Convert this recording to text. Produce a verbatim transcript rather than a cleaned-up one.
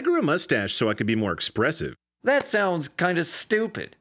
I grew a mustache so I could be more expressive. That sounds kind of stupid.